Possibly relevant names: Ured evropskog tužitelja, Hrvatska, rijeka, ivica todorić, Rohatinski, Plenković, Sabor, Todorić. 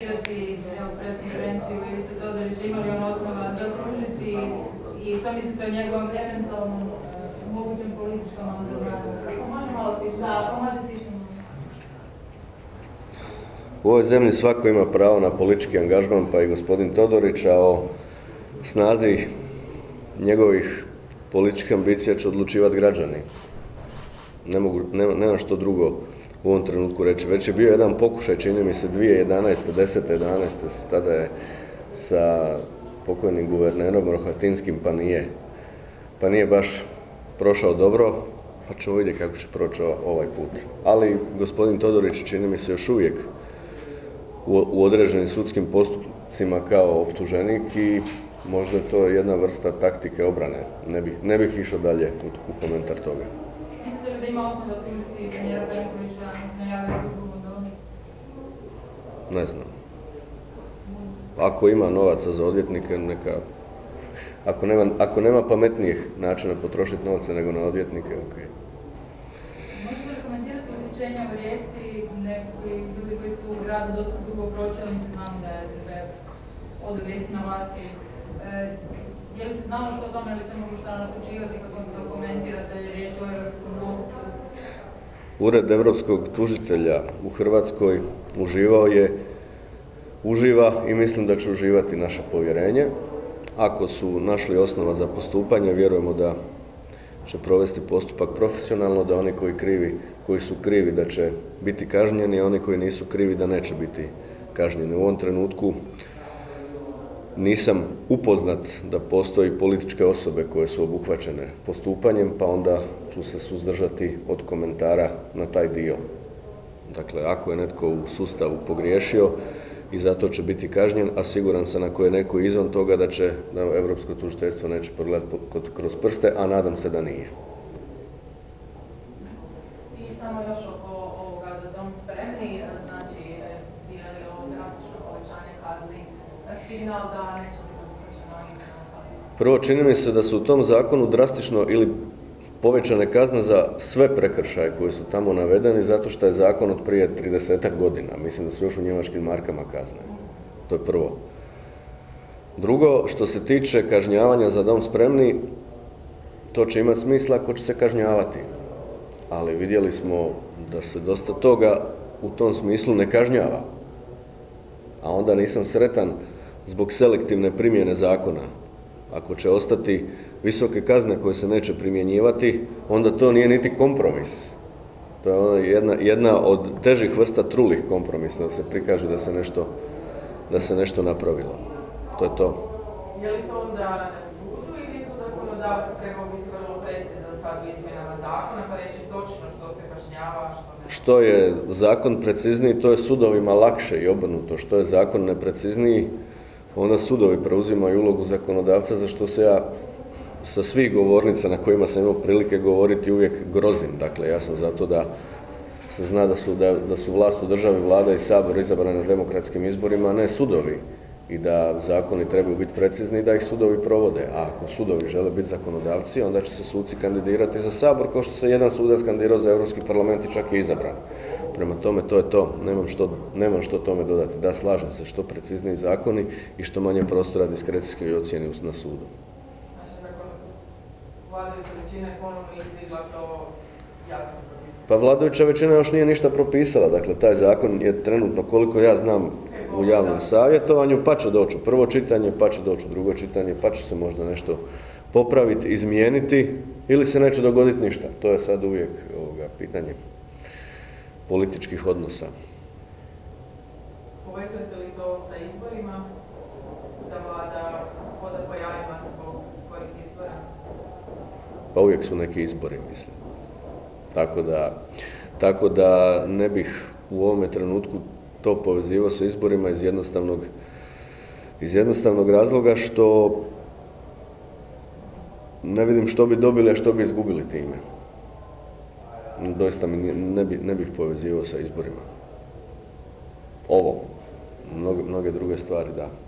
Konferenciju koju ste Todorić imali on osnova da tužiti i što mislite o njegovom eventualnom mogućem političkom angažmanu? Može malo tiše, može tiše. U ovoj zemlji svako ima pravo na politički angažman, pa i gospodin Todorić, a o snazi njegovih političkih ambicija će odlučivati građani. Nema što drugo u ovom trenutku reći. Već je bio jedan pokušaj, čini mi se, 2011. 10. 11. Tada je sa pokojnim guvernerom Rohatinskim, pa nije baš prošao dobro, pa ćemo vidjeti kako će proći ovaj put. Ali gospodin Todorić, čini mi se, još uvijek u određenim sudskim postupcima kao optuženik i možda je to jedna vrsta taktike obrane. Ne bih išao dalje u komentar toga. Mislite da ima osnova da tužiti premijera Plenkovića na javnom tužbom domu? Ne znam. Ako ima novaca za odvjetnike, neka... Ako nema pametnijih načina potrošiti novce nego na odvjetnike, okej. Možete li komentirati uhićenja u Rijeci, neki ljudi koji su u gradu dosta dugo pročelnici, znam da je od Rijeci na vlasti. Je li se znalo što o tome, ili se mogu šta naslučivati kako to komentirate, jer je riječ o evropskom novcu? Ured evropskog tužitelja u Hrvatskoj uživa i mislim da će uživati naše povjerenje. Ako su našli osnova za postupanje, vjerujemo da će provesti postupak profesionalno, da oni koji su krivi da će biti kažnjeni, a oni koji nisu krivi da neće biti kažnjeni. U ovom trenutku nisam upoznat da postoji političke osobe koje su obuhvaćene postupanjem, pa onda ću se suzdržati od komentara na taj dio. Dakle, ako je netko u sustavu pogriješio i zato će biti kažnjen, a siguran sam ako je neko izvan toga da evropsko tužiteljstvo neće pogledati kroz prste, a nadam se da nije. I samo još oko ovoga za dom spremni, znači je li ovo drastično povećanje kazni, signal da neće biti povećano i kazni? Prvo, čini mi se da su u tom zakonu drastično ili povećane kazne za sve prekršaje koji su tamo navedeni, zato što je zakon od prije 30 godina. Mislim da su još u njemačkim markama kazne. To je prvo. Drugo, što se tiče kažnjavanja za dom spremni, to će imati smisla ako će se kažnjavati. Ali vidjeli smo da se dosta toga u tom smislu ne kažnjava. A onda nisam sretan zbog selektivne primjene zakona. Ako će ostati visoke kazne koje se neće primjenjivati, onda to nije niti kompromis. To je jedna od težih vrsta trulih kompromisa, da se prikaže da se nešto napravilo. To je to. Je li to onda na sudu ili je to zakonodavac trebao biti vrlo precizan sad u izmjenama zakona, pa reći točno što se kažnjava, što ne? Što je zakon precizniji, to je sudovima lakše i obrnuto. Što je zakon neprecizniji, onda sudovi preuzimaju ulogu zakonodavca, za što se ja sa svih govornica na kojima sam imao prilike govoriti uvijek grozim. Dakle, ja sam zato da se zna da su vlast u državi, vlada i Sabor izabrane na demokratskim izborima, a ne sudovi, i da zakoni trebaju biti precizni i da ih sudovi provode. A ako sudovi žele biti zakonodavci, onda će se suci kandidirati za Sabor, kao što se jedan sudac kandidirao za Europski parlament i čak je izabran. Prema tome, to je to. Nemam što tome dodati. Da, slažem se, što precizniji zakoni i što manje prostora diskrecijskoj ocjeni na sudu. Vladajuća većina je ponovno izdigla to jasno propisala. Pa vladajuća većina još nije ništa propisala. Dakle, taj zakon je trenutno, koliko ja znam, u javnom savjetovanju, pa će doći u prvo čitanje, pa će doći u drugo čitanje, pa će se možda nešto popraviti, izmijeniti ili se neće dogoditi ništa. To je sad uvijek pitanje političkih odnosa. Povezujete li to sa izborima, da vlada hoda po jajima zbog skorih izbora? Pa uvijek su neki izbori, mislim. Tako da ne bih u ovome trenutku to povezivao sa izborima iz jednostavnog razloga što ne vidim što bi dobili, a što bi izgubili time. Doista ne bih povezivao sa izborima. Ovo, mnoge druge stvari, da.